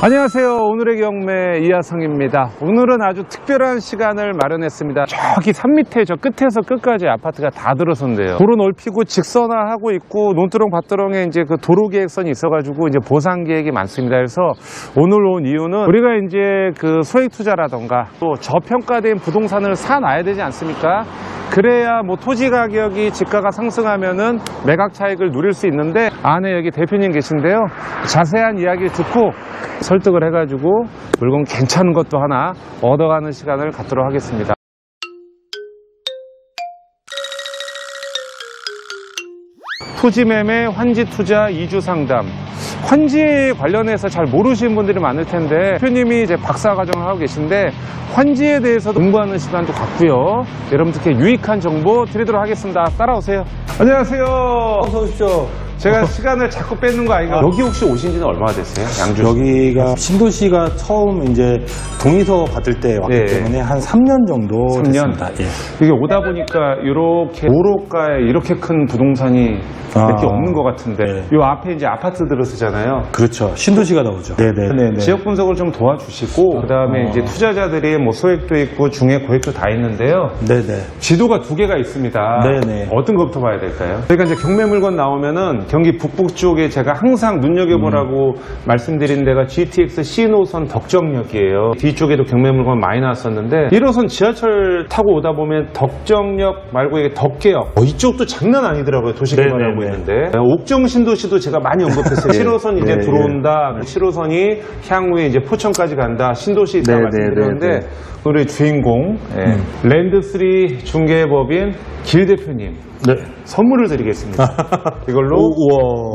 안녕하세요. 오늘의 경매 이하성입니다. 오늘은 아주 특별한 시간을 마련했습니다. 저기 산 밑에 저 끝에서 끝까지 아파트가 다 들어선대요. 도로 넓히고 직선화하고 있고 논두렁 밭두렁에 이제 그 도로 계획선이 있어가지고 이제 보상 계획이 많습니다. 그래서 오늘 온 이유는 우리가 이제 그 소액 투자라던가 또 저평가된 부동산을 사놔야 되지 않습니까? 그래야 뭐 토지 가격이 집가가 상승하면은 매각 차익을 누릴 수 있는데 안에 여기 대표님 계신데요. 자세한 이야기를 듣고 설득을 해가지고 물건 괜찮은 것도 하나 얻어가는 시간을 갖도록 하겠습니다. 토지 매매, 환지 투자, 이주 상담. 환지에 관련해서 잘 모르시는 분들이 많을 텐데 대표님이 이제 박사 과정을 하고 계신데 환지에 대해서도 공부하는 시간도 갖고요. 여러분들께 유익한 정보 드리도록 하겠습니다. 따라오세요. 안녕하세요. 어서 오십시오. 제가 시간을 자꾸 뺏는 거 아닌가? 여기 혹시 오신 지는 얼마나 됐어요? 양주? 여기가 신도시가 처음 이제 동의서 받을 때 왔기 때문에 한 3년 정도 3년? 됐습니다. 예. 이게 오다 보니까 이렇게 도로가에 이렇게 큰 부동산이 몇 개 없는 것 같은데 요 앞에 이제 아파트들을 쓰잖아요. 그렇죠. 신도시가 나오죠. 네네. 지역 분석을 좀 도와주시고 그다음에 이제 투자자들이 뭐 소액도 있고 중에 고액도 다 있는데요. 네네. 지도가 두 개가 있습니다. 네네. 어떤 것부터 봐야 될까요? 그러니까 이제 경매 물건 나오면은 경기 북부 쪽에 제가 항상 눈여겨보라고 말씀드린 데가 GTX-C 노선 덕정역이에요. 뒤쪽에도 경매 물건 많이 나왔었는데 1호선 지하철 타고 오다 보면 덕정역 말고 이게 덕계역 이쪽도 장난 아니더라고요. 도시개발하고 있는데 옥정 신도시도 제가 많이 언급했어요. 7호선 이제 들어온다. 7호선이 향후에 이제 포천까지 간다. 신도시 있다 말씀드렸는데 우리 주인공 랜드3 중개법인 길 대표님 선물을 드리겠습니다. 이걸로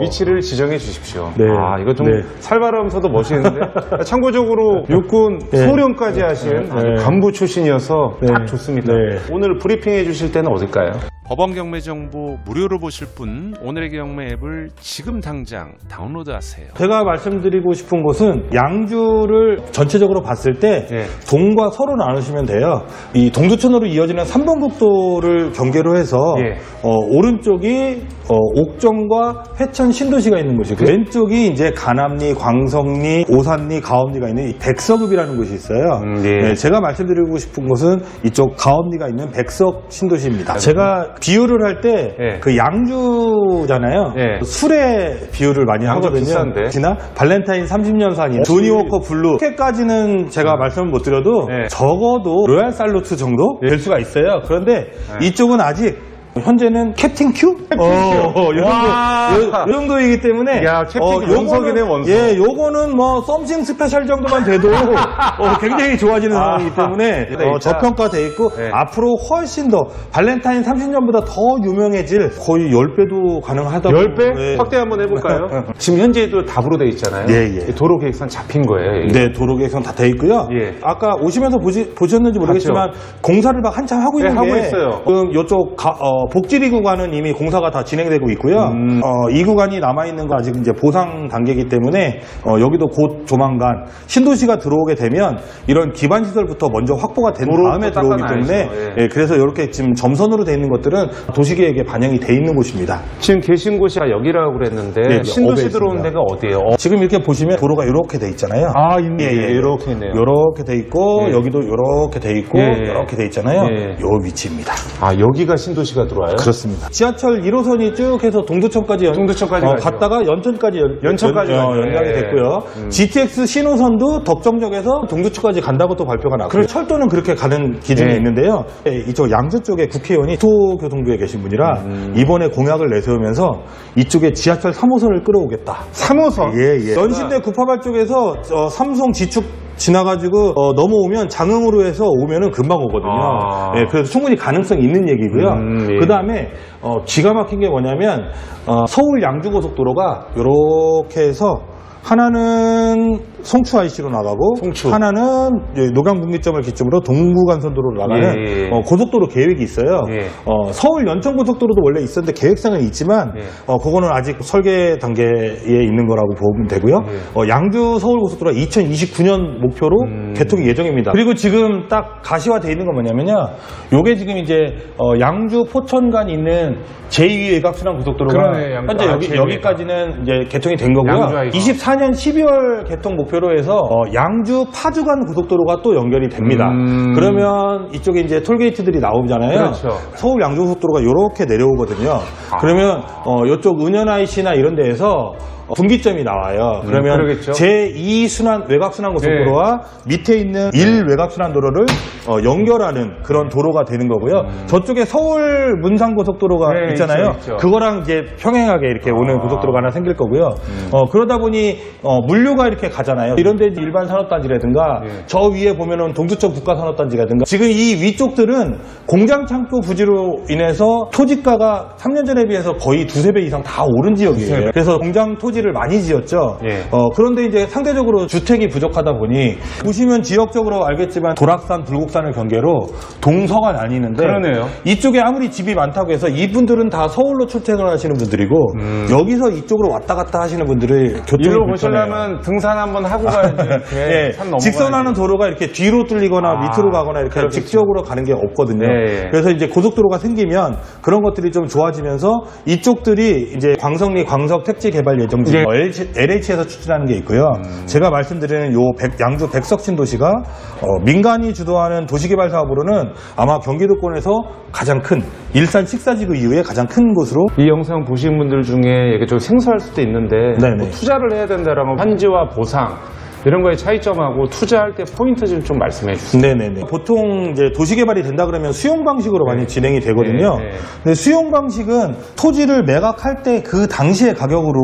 위치를 지정해 주십시오. 아, 이거 좀 살바라면서도 멋있는데 참고적으로 육군 소령까지 하신 간부 출신이어서 딱 좋습니다. 오늘 브리핑해 주실 때는 어딜까요? 법원 경매 정보 무료로 보실 분 오늘의 경매 앱을 지금 당장 다운로드하세요. 제가 말씀드리고 싶은 것은 양주를 전체적으로 봤을 때 동과 서로 나누시면 돼요. 이 동두천으로 이어지는 3번 국도를 경계로 해서 오른쪽이 옥정과 회천 신도시가 있는 곳이고 왼쪽이 이제 가남리, 광성리, 오산리, 가업리가 있는 이 백석읍이라는 곳이 있어요. 제가 말씀드리고 싶은 것은 이쪽 가업리가 있는 백석 신도시입니다. 제가 비유를 할 때 그 양주잖아요. 술에 비유를 많이 하거든요. 지난 발렌타인 30년산이 조니워커 블루 이렇게까지는 제가 말씀을 못 드려도 적어도 로얄살루트 정도 될 수가 있어요. 그런데 이쪽은 아직 현재는 캡틴큐? 이 정도이기 때문에 야, 캡틴큐 원석이네 원석. 예, 요거는 뭐 썸씽 스페셜 정도만 돼도 굉장히 좋아지는 상황이기 때문에 저평가돼 있고 앞으로 훨씬 더 발렌타인 30년보다 더 유명해질 거의 10배도 가능하다고 10배? 확대 한번 해볼까요? 지금 현재도 답으로 돼 있잖아요. 도로 계획선 잡힌 거예요. 네, 도로 계획선 다 돼 있고요. 아까 오시면서 보셨는지 모르겠지만 맞죠? 공사를 막 한참 하고 있는 게 하고 있어요. 지금 이쪽 복지리 구간은 이미 공사가 다 진행되고 있고요. 이 구간이 남아있는 거 아직 이제 보상 단계이기 때문에 여기도 곧 조만간 신도시가 들어오게 되면 이런 기반시설부터 먼저 확보가 된 다음에 들어오기 때문에 그래서 이렇게 지금 점선으로 돼 있는 것들은 도시계획에 반영이 돼 있는 곳입니다. 지금 계신 곳이 여기라고 그랬는데 신도시 들어온 데가 어디예요? 지금 이렇게 보시면 도로가 이렇게 돼 있잖아요. 아, 있네. 이렇게 있네요. 이렇게 돼 있고 여기도 이렇게 돼 있고 이렇게 돼 있잖아요. 요 위치입니다. 아, 여기가 신도시가 들어와요? 그렇습니다. 지하철 1호선이 쭉 해서 동두천까지 갔다가 연천까지 연락이 됐고요. GTX 신호선도 덕정역에서 동두천까지 간다고 또 발표가 나고 철도는 그렇게 가는 기준이 있는데요. 이쪽 양주 쪽에 국회의원이 국토교통부에 계신 분이라 이번에 공약을 내세우면서 이쪽에 지하철 3호선을 끌어오겠다. 3호선? 연신대 구파발 쪽에서 삼성 지축 지나가지고 넘어오면 장흥으로 해서 오면은 금방 오거든요. 그래서 충분히 가능성이 있는 얘기고요. 그 다음에 기가 막힌 게 뭐냐면 서울 양주고속도로가 이렇게 해서 하나는 송추 IC로 나가고 하나는 녹양분기점을 기점으로 동부간선도로로 나가는 고속도로 계획이 있어요. 서울 연천고속도로도 원래 있었는데 계획상은 있지만 그거는 아직 설계 단계에 있는 거라고 보면 되고요. 양주 서울고속도로가 2029년 목표로 개통이 예정입니다. 그리고 지금 딱 가시화되어 있는 건 뭐냐면요. 요게 지금 이제 양주 포천간 있는 제2 외곽순환 고속도로가 현재 여기까지는 이제 개통이 된 거고요. 24년 12월 개통 목표 목표로 해서 양주파주간 고속도로가 또 연결이 됩니다. 그러면 이쪽에 이제 톨게이트들이 나오잖아요. 그렇죠. 서울 양주 고속도로가 이렇게 내려오거든요. 그러면 이쪽 은현IC나 이런 데에서 분기점이 나와요. 그러면 제2순환 외곽순환 고속도로와 밑에 있는 1외곽순환 도로를 연결하는 그런 도로가 되는 거고요. 저쪽에 서울 문산 고속도로가 있잖아요. 있죠. 그거랑 이제 평행하게 이렇게 오는 고속도로가 하나 생길 거고요. 그러다 보니 물류가 이렇게 가잖아요. 이런 데 일반 산업단지라든가 저 위에 보면은 동두천 국가산업단지라든가 지금 이 위쪽들은 공장 창조 부지로 인해서 토지가가 3년 전에 비해서 거의 두세 배 이상 다 오른 지역이에요. 그래서 공장 토지 를 많이 지었죠. 그런데 이제 상대적으로 주택이 부족하다 보니 보시면 지역적으로 알겠지만 도락산, 불곡산을 경계로 동서가 나뉘는데 이쪽에 아무리 집이 많다고 해서 이분들은 다 서울로 출퇴근하시는 분들이고 여기서 이쪽으로 왔다 갔다 하시는 분들이 교통이 일로 보시려면 등산 한번 하고 가야지. 산 넘어가야지. 직선하는 도로가 이렇게 뒤로 뚫리거나 밑으로 가거나 이렇게 직지역으로 가는 게 없거든요. 그래서 이제 고속도로가 생기면 그런 것들이 좀 좋아지면서 이쪽들이 이제 광성리 광석택지 개발 예정 LH에서 추진하는 게 있고요. 제가 말씀드리는 요 양주 백석신도시가 민간이 주도하는 도시개발 사업으로는 아마 경기도권에서 가장 큰 일산 식사지구 이후에 가장 큰 곳으로 이 영상 보신 분들 중에 이게 좀 생소할 수도 있는데 뭐 투자를 해야 된다라면 환지와 보상 이런 거의 차이점하고 투자할 때 포인트 좀 말씀해 주세요. 보통 이제 도시개발이 된다 그러면 수용 방식으로 많이 진행이 되거든요. 근데 수용 방식은 토지를 매각할 때 그 당시의 가격으로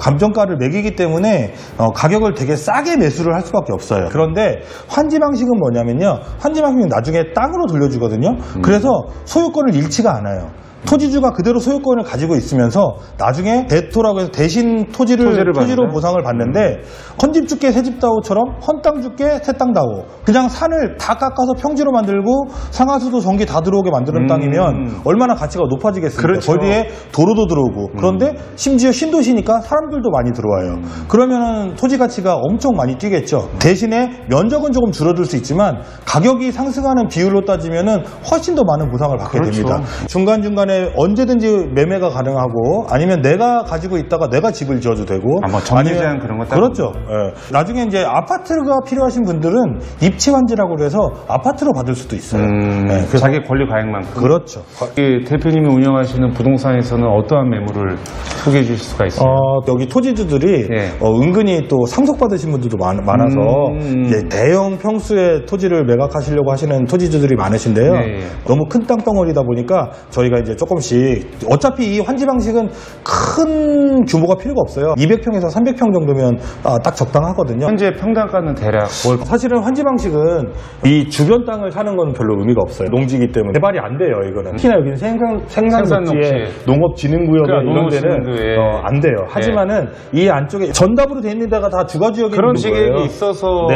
감정가를 매기기 때문에 가격을 되게 싸게 매수를 할 수밖에 없어요. 그런데 환지 방식은 뭐냐면요. 환지 방식은 나중에 땅으로 돌려주거든요. 그래서 소유권을 잃지가 않아요. 토지주가 그대로 소유권을 가지고 있으면서 나중에 대토라고 해서 대신 토지로 보상을 받는데 헌집 주께 새집 다오처럼 헌땅 주께 새땅 다오 그냥 산을 다 깎아서 평지로 만들고 상하수도 전기 다 들어오게 만드는 땅이면 얼마나 가치가 높아지겠습니까? 거기에 도로도 들어오고 그런데 심지어 신도시니까 사람들도 많이 들어와요. 그러면 토지 가치가 엄청 많이 뛰겠죠. 대신에 면적은 조금 줄어들 수 있지만 가격이 상승하는 비율로 따지면은 훨씬 더 많은 보상을 받게 됩니다. 중간중간에 언제든지 매매가 가능하고 아니면 내가 가지고 있다가 내가 집을 지어도 되고 전세제한 그런 거 그렇죠. 나중에 이제 아파트가 필요하신 분들은 입지 환지라고 해서 아파트로 받을 수도 있어요. 그래서 자기 권리 가액만큼. 그렇죠. 대표님이 운영하시는 부동산에서는 어떠한 매물을 소개해 주실 수가 있어요? 여기 토지주들이 은근히 또 상속받으신 분들도 많아서 이제 대형 평수의 토지를 매각하시려고 하시는 토지주들이 많으신데요. 너무 큰 땅덩어리다 보니까 저희가 이제 조금씩 어차피 이 환지 방식은 큰 규모가 필요가 없어요. 200평에서 300평 정도면 딱 적당하거든요. 현재 평당가는 대략 사실은 환지 방식은 이 주변 땅을 사는 건 별로 의미가 없어요. 농지이기 때문에 개발이 안 돼요. 이거는 특히나 여기는 생산농지에 농업진흥구역에 그러니까 이런 데는 안 돼요. 하지만은 이 안쪽에 전답으로 돼 있는 데가 다 주거지역이 그런 식이 있어서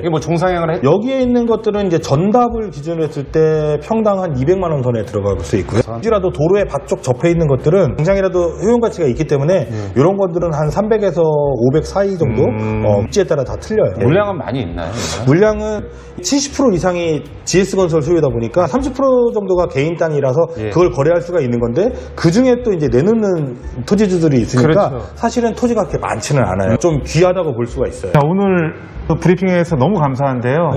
이게 뭐 종상향을 했죠. 여기에 있는 것들은 이제 전답을 기준으로 했을 때 평당 한 200만 원 선에 들어갈 수 있고요. 라도 도로에 바쪽 접해 있는 것들은 당장이라도 효용가치가 있기 때문에 이런 것들은 한 300에서 500 사이 정도 입지에 따라 다 틀려요. 물량은 많이 있나요? 물량은 70% 이상이 GS건설 소유다 보니까 30% 정도가 개인 땅이라서 그걸 거래할 수가 있는 건데 그중에 또 이제 내놓는 토지주들이 있으니까 사실은 토지가 그렇게 많지는 않아요. 좀 귀하다고 볼 수가 있어요. 자, 오늘 브리핑에서 너무 감사한데요.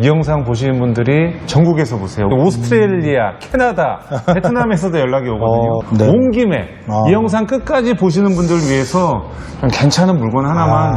이 영상 보시는 분들이 전국에서 보세요. 오스트레일리아, 캐나다, 베트남에서도 연락이 오거든요. 온 김에 이 영상 끝까지 보시는 분들 위해서 좀 괜찮은 물건 하나만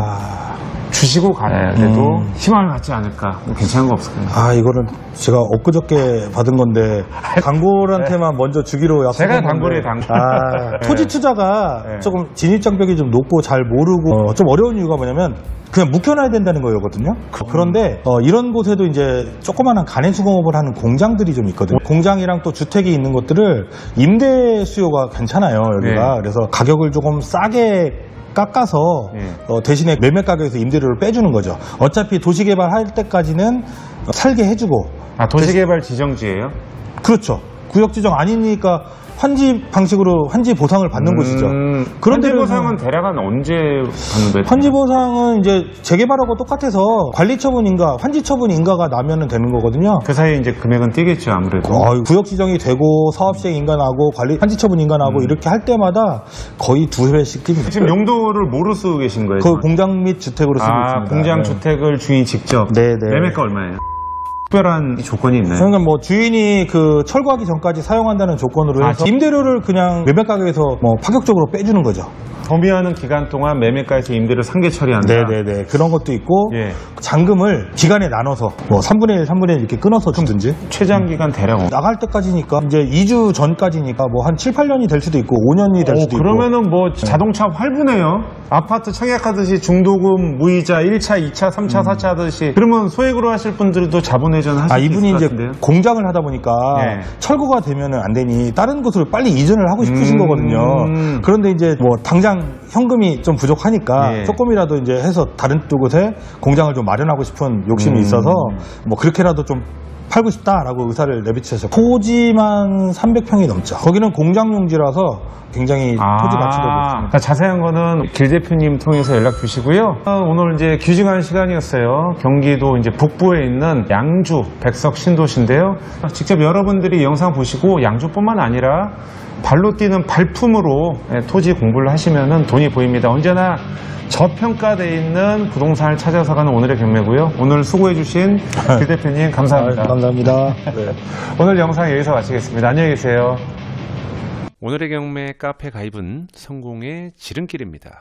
주시고 가래도 희망을 갖지 않을까. 괜찮은 거 없을까요? 이거는 제가 엊그저께 받은 건데 단골한테만 먼저 주기로 약속한 건데 제가 단골이에요. 토지 투자가 조금 진입장벽이 좀 높고 잘 모르고 좀 어려운 이유가 뭐냐면 그냥 묵혀놔야 된다는 거거든요. 그런데 이런 곳에도 이제 조그마한 가내수공업을 하는 공장들이 좀 있거든요. 공장이랑 또 주택이 있는 것들을 임대 수요가 괜찮아요. 여기가 그래서 가격을 조금 싸게 깎아서 대신에 매매 가격에서 임대료를 빼주는 거죠. 어차피 도시개발 할 때까지는 살게 해주고. 도시개발 지정지예요? 그렇죠. 구역지정 아니니까 환지 방식으로 환지 보상을 받는 곳이죠. 그런데 환지 보상은 대략은 언제 받는데? 환지 보상은 이제 재개발하고 똑같아서 관리 처분인가, 환지 처분인가가 나면은 되는 거거든요. 그 사이에 이제 금액은 뛰겠죠, 아무래도. 구역 지정이 되고 사업 시행 인가나고 관리 환지 처분 인가나고 이렇게 할 때마다 거의 두 회씩 뜁니다. 지금 용도를 뭐로 쓰고 계신 거예요? 그 공장 및 주택으로 쓰고 있습니다. 공장 네. 주택을 주인 직접. 네, 네. 매매가 얼마예요? 특별한 조건이 있나요? 그러니까 뭐 주인이 그 철거하기 전까지 사용한다는 조건으로 해서 임대료를 그냥 매매 가격에서 뭐 파격적으로 빼주는 거죠. 점유하는 기간 동안 매매가에서 임대료 상계 처리한다. 네네네. 그런 것도 있고 예. 잔금을 기간에 나눠서 뭐 3분의 1, 3분의 1 이렇게 끊어서 주든지. 최장 기간 대략 나갈 때까지니까 이제 2주 전까지니까 뭐 한 7, 8년이 될 수도 있고 5년이 될 수도 그러면은 있고. 그러면은 뭐 자동차 활부네요. 아파트 청약하듯이 중도금, 무이자 1차, 2차, 3차, 4차 하듯이. 그러면 소액으로 하실 분들도 자본회전 하실 수 있을 것 같은데요. 이분이 이제 공장을 하다 보니까 예. 철거가 되면은 안 되니 다른 곳으로 빨리 이전을 하고 싶으신 거거든요. 그런데 이제 뭐 당장 현금이 좀 부족하니까 예. 조금이라도 이제 해서 다른 곳에 공장을 좀 마련하고 싶은 욕심이 있어서 뭐 그렇게라도 좀 팔고 싶다라고 의사를 내비치셔서 토지만 300평이 넘죠. 거기는 공장용지라서 굉장히 토지 가치도 높습니다. 자세한 거는 길 대표님 통해서 연락 주시고요. 오늘 이제 귀중한 시간이었어요. 경기도 이제 북부에 있는 양주 백석 신도시인데요. 직접 여러분들이 영상 보시고 양주뿐만 아니라 발로 뛰는 발품으로 토지 공부를 하시면 돈이 보입니다. 언제나 저평가되어 있는 부동산을 찾아서 가는 오늘의 경매고요. 오늘 수고해주신 길 대표님 감사합니다. 감사합니다. 네. 오늘 영상 여기서 마치겠습니다. 안녕히 계세요. 오늘의 경매 카페 가입은 성공의 지름길입니다.